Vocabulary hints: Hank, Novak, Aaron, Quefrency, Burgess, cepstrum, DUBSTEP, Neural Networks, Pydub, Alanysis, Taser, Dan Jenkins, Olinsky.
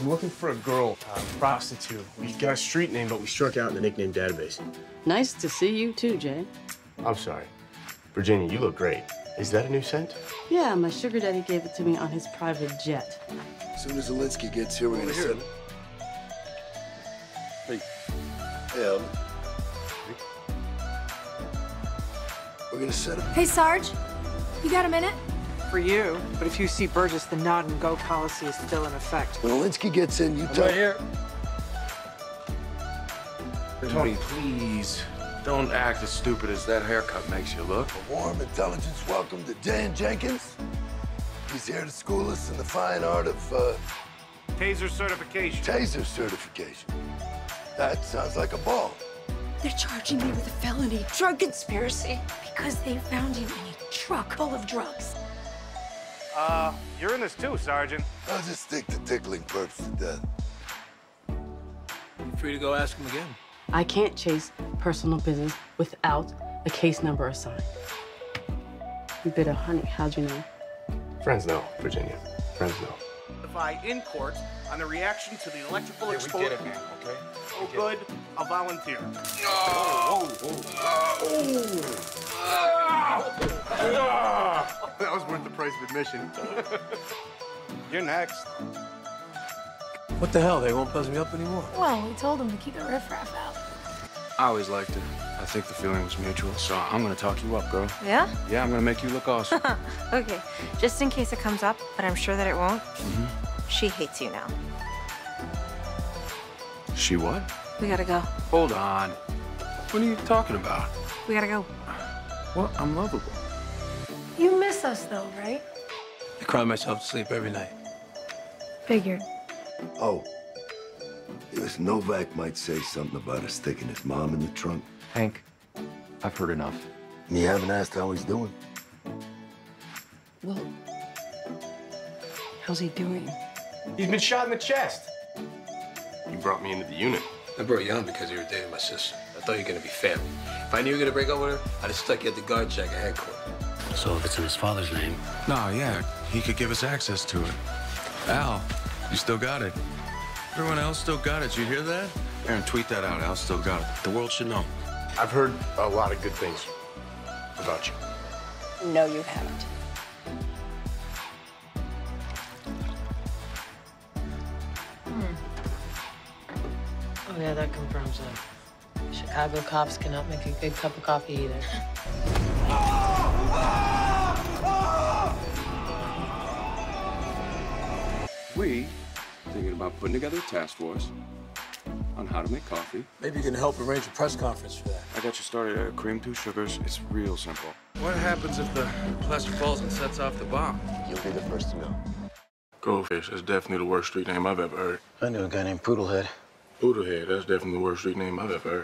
I'm looking for a girl, prostitute. We got a street name, but we struck out in the nickname database. Nice to see you too, Jay. I'm sorry. Virginia, you look great. Is that a new scent? Yeah, my sugar daddy gave it to me on his private jet. As soon as Olinsky gets here, we're gonna send him. Hey. Hey. We're gonna set him. Hey, Sarge. You got a minute? For you, but if you see Burgess, the nod and go policy is still in effect. When Olinsky gets in, you tell him. Tony, please. Don't act as stupid as that haircut makes you look. A warm intelligence welcome to Dan Jenkins. He's here to school us in the fine art of, Taser certification. Taser certification. That sounds like a ball. They're charging me with a felony drug conspiracy because they found him in a truck full of drugs. You're in this too, Sergeant. I'll just stick to tickling perps to death. You're free to go ask him again. I can't chase personal business without a case number assigned. You bit of honey, how'd you know? Friends know, Virginia. Friends know. In court on the reaction to the electrical exposure. Okay? Oh, good. I'll volunteer. That was worth the price of admission. You're next. What the hell? They won't buzz me up anymore. Well, we told them to keep the riffraff out. I always liked it. I think the feeling was mutual, so I'm gonna talk you up, girl. Yeah? Yeah, I'm gonna make you look awesome. Okay, just in case it comes up, but I'm sure that it won't. She hates you now. She what? We gotta go. Hold on. What are you talking about? We gotta go. Well, I'm lovable. You miss us though, right? I cry myself to sleep every night. Figured. Oh, yes, Novak might say something about us sticking his mom in the trunk. Hank, I've heard enough. You haven't asked how he's doing. Well, how's he doing? He's been shot in the chest. You brought me into the unit. I brought you on because you were dating my sister. I thought you were going to be family. If I knew you were going to break up with her, I'd have stuck you at the guard shack at headquarters. So if it's in his father's name? No, yeah, he could give us access to it. Al. You still got it. Everyone else still got it. You hear that? Aaron, tweet that out. Al still got it. The world should know. I've heard a lot of good things about you. No, you haven't. Oh, yeah, that confirms it. Chicago cops cannot make a good cup of coffee either. We thinking about putting together a task force on how to make coffee. Maybe you can help arrange a press conference for that. I got you started at cream, 2 sugars. It's real simple. What happens if the cluster falls and sets off the bomb? You'll be the first to know. Goldfish, that's definitely the worst street name I've ever heard. I knew a guy named Poodlehead. Poodlehead, that's definitely the worst street name I've ever heard.